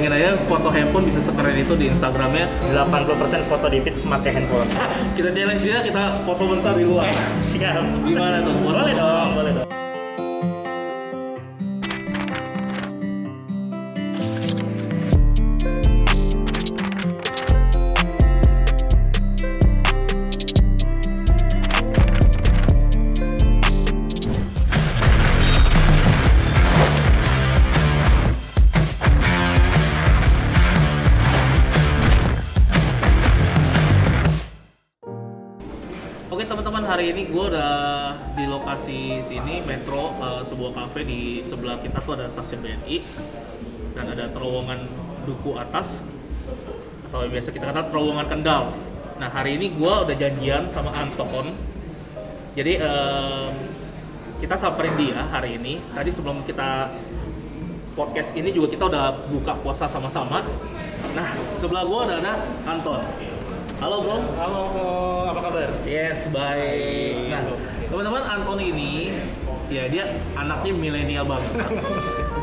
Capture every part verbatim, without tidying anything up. Pengen aja foto handphone bisa sekeren itu di Instagramnya. Delapan puluh persen foto di feed pakai handphone. Kita challenge dia, kita foto bentar di luar. Siap. Gimana tuh? Boleh dong, boleh dong. Hari ini gue udah di lokasi sini, metro, uh, sebuah kafe di sebelah kita tuh ada stasiun B N I dan ada terowongan Duku Atas atau yang biasa kita kata terowongan Kendal. Nah hari ini gue udah janjian sama Anton, jadi uh, kita samperin dia hari ini. Tadi sebelum kita podcast ini juga kita udah buka puasa sama-sama. Nah sebelah gue udah ada Anton. Halo bro. Halo, apa kabar? Yes, baik. Nah, teman-teman, Anton ini, ya dia anaknya milenial banget.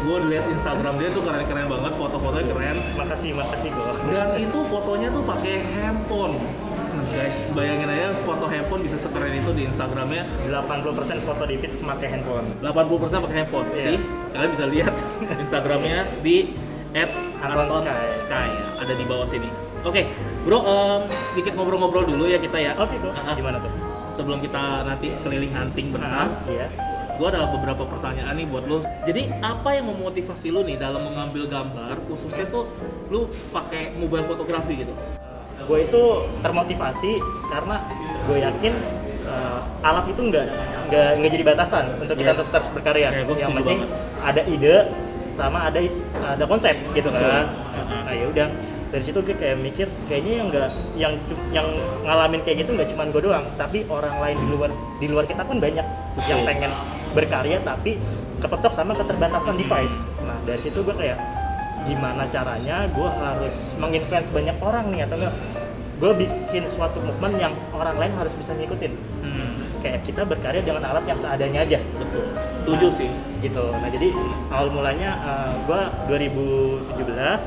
Gue lihat Instagram dia tuh keren-keren banget, foto-fotonya keren. Makasih, makasih bro. Dan itu fotonya tuh pakai handphone. Nah, guys, bayangin aja foto handphone bisa sekeren itu di Instagramnya. delapan puluh persen foto di feed pakai handphone. delapan puluh persen pakai handphone, yeah. Sih. Kalian bisa lihat Instagramnya di et Horizon Sky. Ya, ada di bawah sini. Oke, okay, bro, um, sedikit ngobrol-ngobrol dulu ya kita ya. Oke, okay, bro. Uh, Gimana tuh? Sebelum kita nanti keliling hunting benar, uh, yeah. Gue ada beberapa pertanyaan nih buat lo. Jadi apa yang memotivasi lo nih dalam mengambil gambar, khususnya tuh lo pakai mobile fotografi gitu? Gue itu termotivasi karena gue yakin uh, alat itu nggak nggak nggak jadi batasan untuk yes. kita tetap berkarya. Okay, yang penting banget. Ada ide sama ada ada konsep gitu kan. Nah, ya udah dari situ gue kayak mikir kayaknya yang nggak yang yang ngalamin kayak gitu nggak cuma gue doang, tapi orang lain di luar di luar kita pun banyak yang pengen berkarya tapi kepetok sama keterbatasan device. Nah dari situ gue kayak gimana caranya gue harus menginfluence banyak orang nih, atau enggak gue bikin suatu movement yang orang lain harus bisa ngikutin. Hmm. Kayak kita berkarya dengan alat yang seadanya aja. Betul. Setuju nah, sih. Gitu. Nah jadi awal mulanya uh, gua dua ribu tujuh belas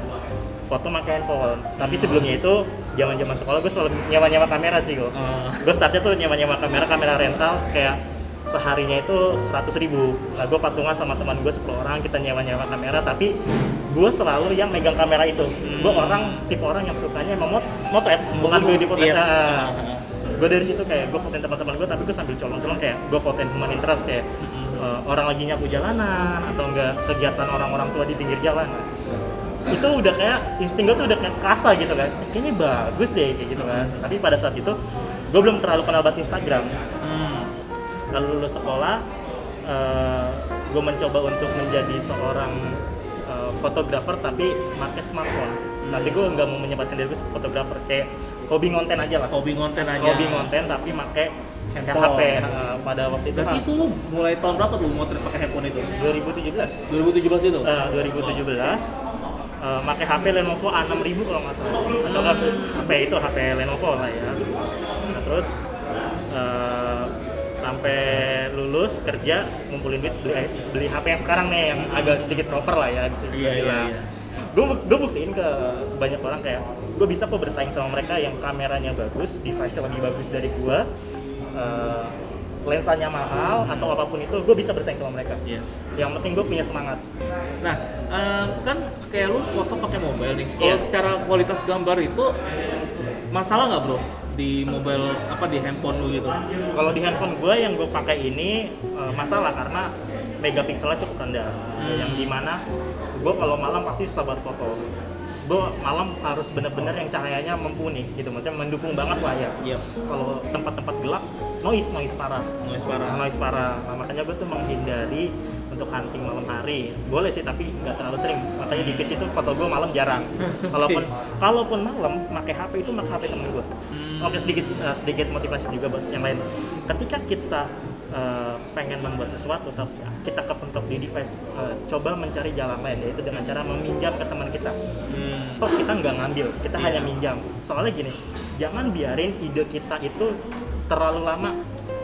foto pakai handphone. Tapi hmm. sebelumnya itu zaman-zaman sekolah gua selalu nyewa-nyewa kamera sih gua. Hmm. Gua startnya tuh nyewa-nyewa kamera, kamera rental kayak seharinya itu seratus ribu. Nah, gua patungan sama teman gua sepuluh orang kita nyewa-nyewa kamera, tapi gua selalu yang megang kamera itu. Hmm. Gua orang tipe orang yang sukanya memot motret, bukan gua dipotret. Gue dari situ kayak gue fotoin teman-teman gue, tapi gue sambil colong-colong kayak gue fotoin human interest kayak mm-hmm. uh, orang lagi nyapu jalanan atau enggak kegiatan orang-orang tua di pinggir jalan. Itu udah kayak insting gue tuh udah kayak kerasa gitu kan, kayaknya bagus deh kayak gitu kan. Tapi pada saat itu gue belum terlalu kenal banget Instagram. Mm. Lalu lulus sekolah uh, gue mencoba untuk menjadi seorang fotografer uh, tapi pakai smartphone. Tapi gue nggak mau menyempatkan diri gue fotografer, kayak hobi ngonten aja lah. Hobi ngonten aja. Hobi ngonten tapi pakai handphone. H P uh, pada waktu itu. Berarti itu lu mulai tahun berapa tuh motret pakai handphone itu? dua ribu tujuh belas. dua ribu tujuh belas itu? Uh, dua ribu tujuh belas. Uh, pakai H P Lenovo A enam ribu kalau nggak salah. Atau nggak H P itu H P Lenovo lah ya. Nah, terus uh, sampai lulus kerja ngumpulin duit beli, beli H P yang sekarang nih yang agak sedikit proper lah ya. Bisa iya, iya, iya. Gue, gue buktiin ke banyak orang kayak gue bisa kok bersaing sama mereka yang kameranya bagus, device-nya lebih bagus dari gue, uh, lensanya mahal atau apapun itu, gue bisa bersaing sama mereka. Yes. Yang penting gue punya semangat. Nah, um, kan kayak lu foto pakai mobile nih. Kalau yeah. secara kualitas gambar itu masalah nggak bro di mobile apa di handphone lu gitu? Kalau di handphone gue yang gue pakai ini uh, masalah karena megapikselnya cukup rendah. Hmm. Yang dimana gue kalau malam pasti susah buat foto. Gue malam harus benar-benar yang cahayanya mumpuni gitu, macam mendukung banget lah ya. Yep. Kalau tempat-tempat gelap noise noise parah. Noise parah. Noise parah. Nah, makanya gue tuh menghindari untuk hunting malam hari. Boleh sih tapi nggak terlalu sering. Makanya di feed itu foto gue malam jarang. Kalaupun kalaupun malam pakai H P itu pakai H P temen gue. Hmm. Oke sedikit uh, sedikit motivasi juga buat yang lain. Ketika kita Uh, pengen membuat sesuatu tapi kita kepentok di device, uh, coba mencari jalan lain yaitu dengan cara meminjam ke teman kita. Hmm. Toh kita nggak ngambil, kita yeah. hanya minjam. Soalnya gini, jangan biarin ide kita itu terlalu lama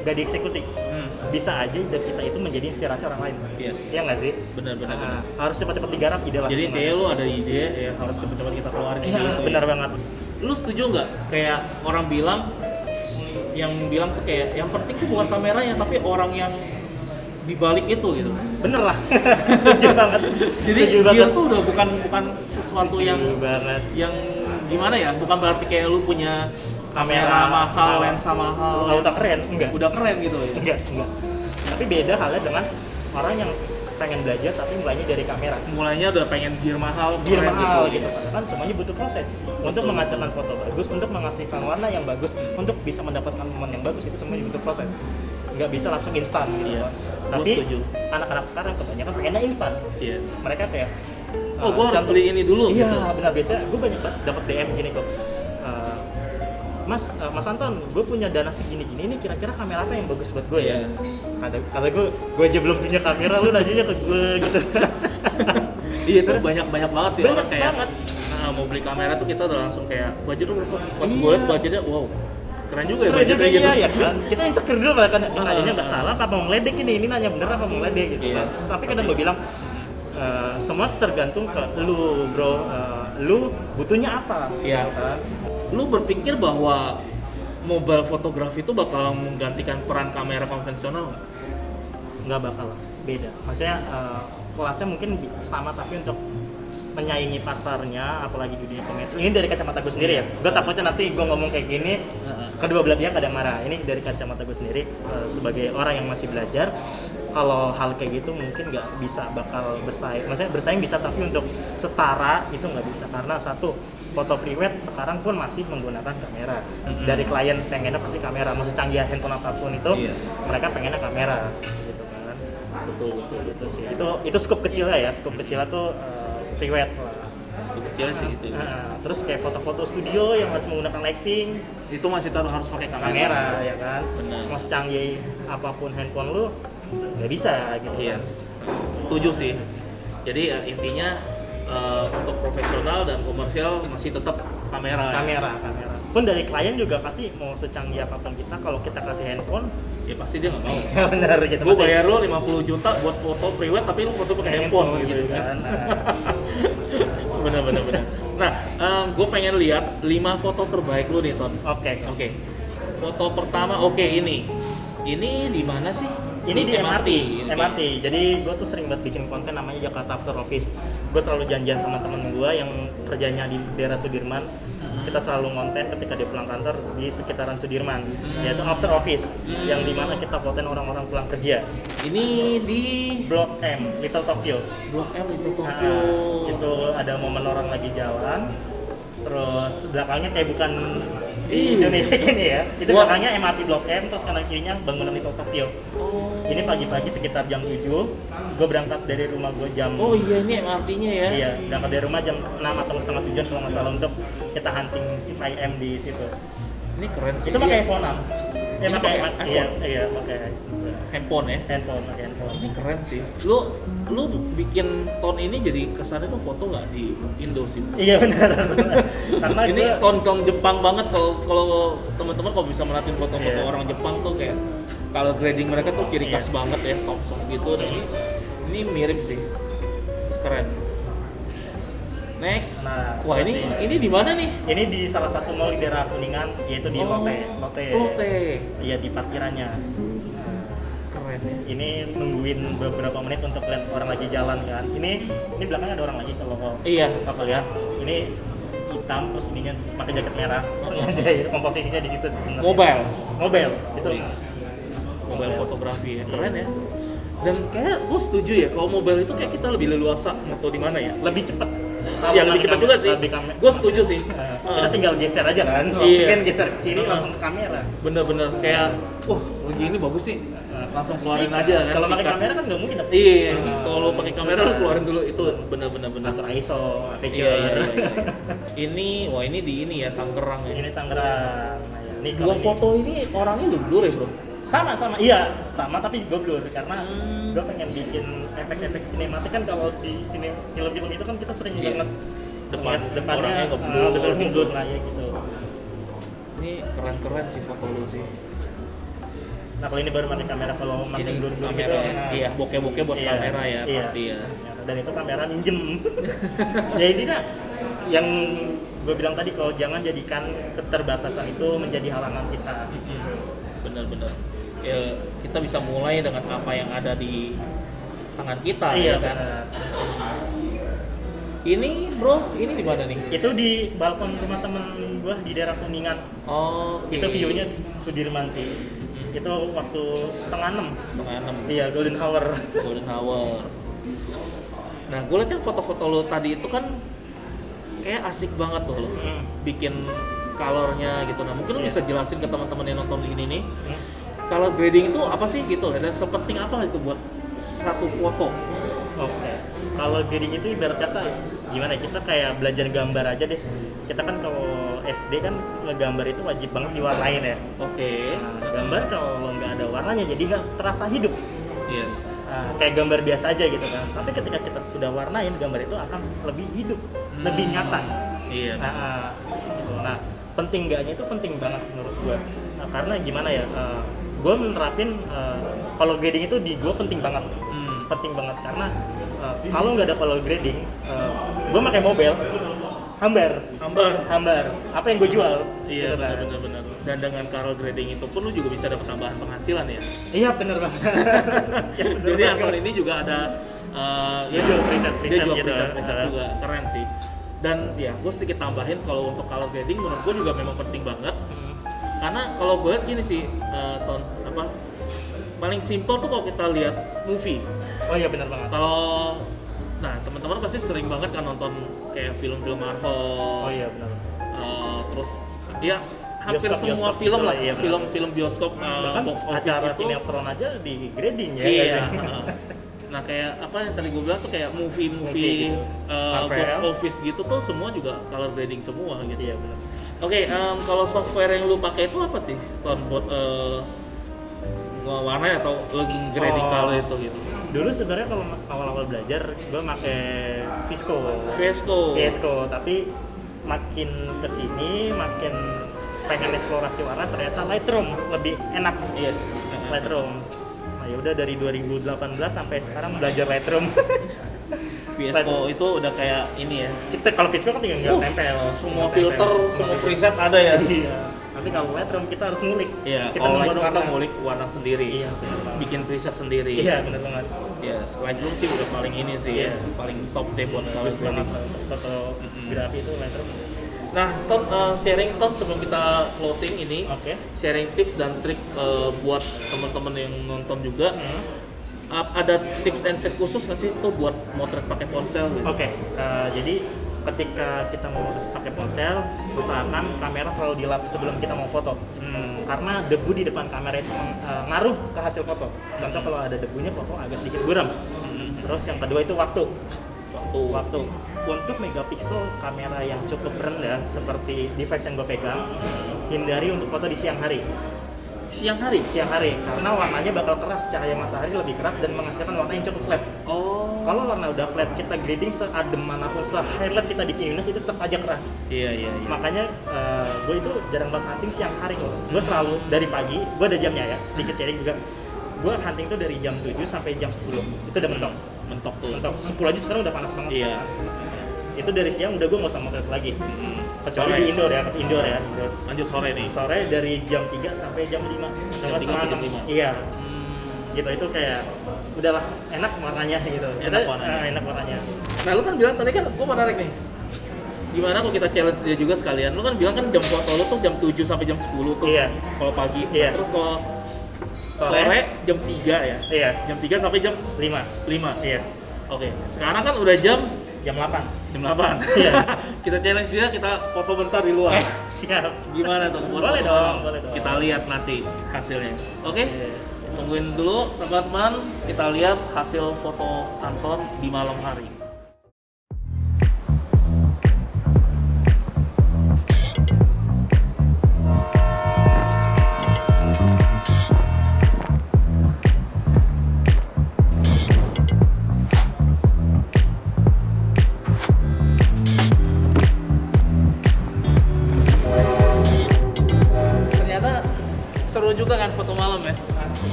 gak dieksekusi. Hmm. bisa aja ide kita itu menjadi inspirasi orang lain. Yes. Iya nggak sih? Benar-benar. Nah, harus cepat-cepat digarap ide lah. Jadi ide lu ada ide, ya harus cepat-cepat kita keluarin. Iya, benar banget. Lu setuju nggak? Kayak orang bilang, yang bilang tuh kayak, yang penting tuh bukan kameranya, tapi orang yang dibalik itu gitu. Bener lah. Setuju banget. Jadi setuju banget. Gear tuh udah bukan bukan sesuatu setuju yang banget. Yang gimana ya? Bukan berarti kayak lu punya kamera mahal, lensa mahal, oh, udah keren, enggak? Udah keren gitu ya? Enggak, enggak. Tapi beda halnya dengan orang yang pengen belajar tapi mulainya dari kamera. Mulainya udah pengen gear mahal, gear mahal gitu. gitu. Yes. Kan semuanya butuh proses. Betul. Untuk menghasilkan foto bagus, untuk menghasilkan warna yang bagus, untuk bisa mendapatkan momen yang bagus, itu semuanya butuh proses. Enggak bisa langsung instan gitu. Yes. Tapi anak-anak sekarang kebanyakan pengennya instan. Yes. Mereka kayak, oh uh, gue harus beli ini dulu. Iya, gitu. Benar. Biasanya gue banyak banget dapat D M gini kok. Uh, Mas, uh, Mas Anton, gue punya dana segini-gini, ini kira-kira kamera apa yang bagus buat gue ya? Ada, kalau gue, gue aja belum punya kamera, lu nanya ke gue gitu. Iya, itu banyak-banyak banget sih. Banyak kayak, banget. Nah, mau beli kamera tuh kita udah langsung kayak budget lu berapa? Pas gue liat budgetnya, wow, keren juga ya budgetnya gitu. Iya, kan? Kita insecure dulu malah kan, nah, nanyanya nggak salah, apa mau ngeledek ini, ini nanya bener apa mau ngeledek gitu. Yes. Nah, tapi kadang gue bilang, uh, semua tergantung ke lu bro, uh, lu butuhnya apa? Iya. Lu berpikir bahwa mobile fotografi itu bakal menggantikan peran kamera konvensional? Nggak bakal, beda. Maksudnya uh, kelasnya mungkin sama, tapi untuk menyaingi pasarnya, apalagi dunia komersial. Ini dari kacamata gue sendiri ya. Gue takutnya nanti gue ngomong kayak gini, kedua belah pihak kadang marah. Ini dari kacamata gue sendiri uh, sebagai orang yang masih belajar. Kalau hal kayak gitu mungkin nggak bisa bakal bersaing. Maksudnya bersaing bisa, tapi untuk setara itu nggak bisa. Karena satu, foto prewed sekarang pun masih menggunakan kamera. Mm-hmm. Dari klien pengennya pasti kamera. Maksud canggih handphone apapun itu, yes, mereka pengennya kamera. Gitu kan? Betul, betul, betul sih. Itu itu scope kecilnya ya. Scope kecilnya tuh uh, prewed. Scope kecilnya sih gitu. Nah, terus kayak foto-foto studio yang harus menggunakan lighting, itu masih taruh harus pakai kamera. Kamera, ya kan? Benar. Mau secanggih apapun handphone lu, nggak bisa gitu. Yes. Kan? Setuju sih. Jadi uh, intinya uh, untuk profesional dan komersial masih tetap kamera. Kamera, ya? Kamera. Pun dari klien juga pasti mau secanggih apapun kita, kalau kita kasih handphone, ya pasti dia nggak mau. Benar gitu. Gue bayar lo lima puluh juta buat foto prewed, tapi lu foto pakai handphone, handphone gitu kan. Benar, benar, benar. Nah, um, gue pengen lihat lima foto terbaik lu nih, Ton. Oke, okay. Oke. Okay. Foto pertama, oke okay, ini. Ini di mana sih? Ini di M R T, M R T. Jadi gue tuh sering banget bikin konten namanya Jakarta After Office. Gue selalu janjian sama temen gue yang kerjanya di daerah Sudirman. Kita selalu konten ketika dia pulang kantor di sekitaran Sudirman, yaitu After Office, yang dimana kita konten orang-orang pulang kerja. Ini di Blok M, Little Tokyo. Blok M, Little Tokyo. Nah, itu ada momen orang lagi jalan, terus belakangnya kayak bukan di Indonesia gini ya, itu belakangnya M R T Blok M, terus kanan kirinya bangunan Little Tokyo. Oh. Ini pagi-pagi sekitar jam tujuh, gue berangkat dari rumah gue jam... Oh iya, ini M R T-nya ya? Iya, berangkat dari rumah jam enam atau setengah tujuan kalau nggak salah, untuk kita hunting enam I M di situ. Ini keren sih. Itu pakai iPhone enam. Ya, ini pakai iPhone? Iya, iya, pakai handphone ya? Handphone, pakai handphone. Ini keren sih. Lu lu bikin ton ini jadi kesannya tuh foto nggak di Indo sih? Iya benar. Karena ini gue... ton-ton Jepang banget. Kalau kalau teman-teman kalau bisa merhatiin foto-foto yeah, orang Jepang tuh kayak kalau grading mereka tuh ciri khas yeah, banget ya, soft-soft gitu. Dan ini ini mirip sih. Keren. Next. Nah, wah ini ya, ini di mana nih? Ini di salah satu mall di daerah Kuningan, yaitu di oh, Lotte. Lotte. Lotte. Iya, di parkirannya. Ini nungguin beberapa menit untuk lihat orang lagi jalan kan. Ini ini belakangnya ada orang lagi kalau iya, kalau lihat. Ini hitam terus ininya pakai jaket merah. Sengaja oh, komposisinya di situ sebenarnya. Mobile. Mobile. Itu yes, mobile fotografi ya. Keren ya. Dan kayak gue setuju ya kalau mobile itu kayak kita lebih leluasa foto di mana ya? Lebih cepat. Nah, ya lebih cepat juga sih. Gue setuju sih. Uh, kita tinggal geser aja kan. Langsung kan geser ke kiri uh, langsung ke kamera. Bener-bener kayak wah, lagi ini bagus sih. Langsung keluarin aja kan. Kalau pakai kamera kan nggak mungkin. Iya, kalau lo pakai kamera lo keluarin dulu, itu benar-benar benar. Atur I S O, aperture. Iya, iya, iya. Ini, wah ini di ini ya, Tangerang ya. Ini Tangerang. Nah, dua foto ini orangnya lu blur ya, Bro? Sama sama. Iya, sama tapi gue blur karena hmm. gue pengen bikin efek-efek sinematik kan. Kalau di sini film-film itu kan kita sering yeah, banget depan depannya ngeblur, depannya blur lah ya gitu. Ini keren-keren sih foto lu sih. Nah kalau ini baru pakai kamera, kalau pakai blur blur gitu, nah, iya bokeh-bokeh buat iya, kamera ya iya, pasti ya. Dan itu kamera minjem. Ya ini kan yang gue bilang tadi, kalau jangan jadikan keterbatasan itu menjadi halangan kita. Bener-bener. Ya, kita bisa mulai dengan apa yang ada di tangan kita, iya, ya kan. Bener. Ini bro, ini di mana nih? Itu di balkon rumah temen gue di daerah Kuningan. Oh. Okay. Itu view-nya Sudirman sih. Itu waktu setengah enam. Setengah enam. Iya, golden hour. Golden hour. Nah, gue liat kan foto-foto lo tadi itu kan kayak asik banget tuh lo, hmm. bikin colornya gitu. Nah, mungkin lo yeah. bisa jelasin ke teman-teman yang nonton ini nih, hmm. color grading itu apa sih gitu, dan sepenting apa itu buat satu foto? Oke. Okay. Color grading itu ibarat kata gimana? Kita kayak belajar gambar aja deh. Kita kan kalau S D kan ngegambar itu wajib banget diwarnain ya. Oke. Okay. Nah, gambar kalau nggak ada warnanya jadi nggak terasa hidup. Yes. Nah, kayak gambar biasa aja gitu kan. Tapi ketika kita sudah warnain, gambar itu akan lebih hidup, hmm. lebih nyata. Iya. Nah, uh, gitu. Nah, penting nggaknya itu penting banget menurut gua. Nah, karena gimana ya? Uh, gua menerapin uh, color grading itu di gua penting banget. Hmm. Penting banget karena uh, kalau nggak ada color grading, uh, gua pakai mobile. Hambar, hambar, hambar. Apa yang gue jual? Iya, benar-benar. Dan dengan color grading itu pun lu juga bisa dapat tambahan penghasilan ya. Iya, benar banget. Ya, bener. Jadi akun ini juga ada uh, ya, jual preset-preset gitu. Jual preset-preset juga, keren sih. Dan ya, gue sedikit tambahin kalau untuk color grading menurut gue juga memang penting banget. Karena kalau gue lihat gini sih, uh, ton, apa paling simpel tuh kalau kita lihat movie. Oh iya, benar banget. Kalau nah, teman-teman pasti sering banget kan nonton kayak film-film Marvel. Oh iya benar. Uh, terus ya hampir bioskop, semua bioskop film lah, iya, film-film bioskop uh, box office acara itu sinetron aja di grading ya. Iya. Uh, nah, kayak apa yang tadi gue bilang tuh kayak movie-movie uh, box office gitu tuh semua juga color grading semua gitu. Iya benar. Oke, okay, um, kalau software yang lu pakai itu apa sih? Buat uh, warna atau grading oh. color itu gitu. Dulu sebenarnya kalau awal-awal belajar gue pakai Fisko. Fisko. Fisko, tapi makin kesini makin pengen eksplorasi warna, ternyata Lightroom lebih enak. Yes. Lightroom. Nah, ya udah dari dua ribu delapan belas sampai sekarang belajar Lightroom. Fisko itu udah kayak ini ya. Kita kalau Fisko kan tinggal uh, tempel. Semua filter, tempel. Semua preset ada ya. Iya. Tapi kalau Lightroom kita harus ngulik. Iya. Kita nambah-nambah ngulik warna sendiri. Iya. Bikin preset sendiri. Iya, benar banget. Ya, yes, Lightroom sih udah paling ini sih yeah. ya, paling top deh buat color grading. Fotografi itu Lightroom. Nah, Ton, uh, sharing Ton sebelum kita closing ini, okay. sharing tips dan trik uh, buat teman-teman yang nonton juga. Hmm. Ada tips and trik khusus nggak sih tuh buat motret pakai ponsel gitu? Oke, okay. uh, jadi ketika kita mau pakai ponsel, usahakan kamera selalu dilap sebelum kita mau foto. Hmm, karena debu di depan kamera itu uh, ngaruh ke hasil foto. Contoh kalau ada debunya foto agak sedikit buram. Hmm. Terus yang kedua itu waktu. Waktu. Waktu. Untuk megapiksel kamera yang cukup rendah seperti device yang gue pegang, hindari untuk foto di siang hari. Siang hari? Siang hari, karena warnanya bakal keras, cahaya matahari lebih keras dan menghasilkan warna yang cukup flat. Oh. Kalau warna udah flat, kita grading seadem manapun, se-highlight kita di minus itu tetap aja keras. Iya, iya, iya. Makanya uh, gue itu jarang banget hunting siang hari loh. Gue selalu dari pagi, gue ada jamnya ya, sedikit sharing juga. Gue hunting tuh dari jam tujuh sampai jam sepuluh, itu udah mentok. Mentok tuh. Mentok, sepuluh aja sekarang udah panas banget. Iya. Itu dari siang udah gue nggak usah motret lagi, hmm. kecuali sore. Di indoor ya, indoor ya. Indoor. Lanjut sore nih. Sore dari jam tiga sampai jam lima. Jam tiga sampai jam lima. Iya. Hmm. Gitu itu kayak udahlah enak warnanya gitu. Enak warnanya. Nah, enak warnanya. Nah lu kan bilang tadi kan gue menarik nih. Gimana kalau kita challenge dia juga sekalian? Lu kan bilang kan jam foto lu tuh jam tujuh sampai jam sepuluh tuh. Iya. Kalau pagi. Iya. Nah, terus kalau sore, sore jam tiga ya. Iya. Jam tiga sampai jam lima. Lima. Iya. Oke. Okay. Sekarang kan udah jam jam delapan. Jam delapan. Iya. Kita challenge dia, kita foto bentar di luar. Siap. Gimana tuh? Boleh dong, boleh dong. Kita lihat nanti hasilnya. Oke? Okay? Yes. Tungguin dulu teman-teman, kita lihat hasil foto Anton di malam hari.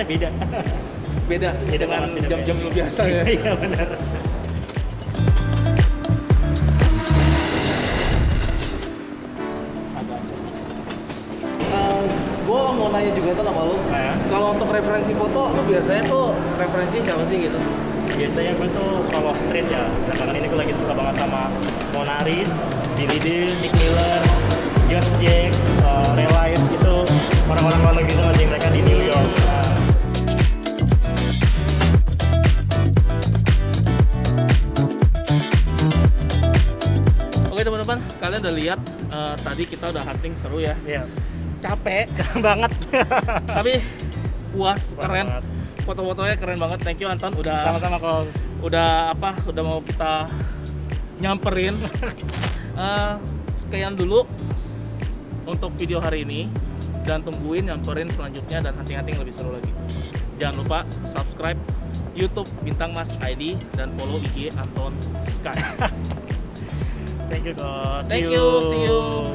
harusnya beda. Beda, beda dengan jam-jam biasa ya. Iya benar. Uh, gue mau nanya juga tuh sama lu. Nah. Kalau untuk referensi foto, lu biasanya tuh referensi siapa sih gitu? Biasanya gue tuh kalau street ya. Belakangan ini gue lagi suka banget sama Monaris, Billy Dee, Nick Miller, Josh Jack, uh, Reliant gitu. Orang-orang luar negeri sama mereka di New York. Nah. Oke teman-teman, kalian udah lihat uh, tadi kita udah hunting seru ya. Iya. Capek banget. Tapi puas, puas keren. Banget. Foto-fotonya keren banget. Thank you Anton udah sama-sama kalau udah apa udah mau kita nyamperin. Uh, sekian dulu untuk video hari ini dan tungguin nyamperin selanjutnya dan hunting-hunting lebih seru lagi. Jangan lupa subscribe YouTube Bintang Mas I D dan follow I G Anton Sky. Thank you guys. Thank you. See you.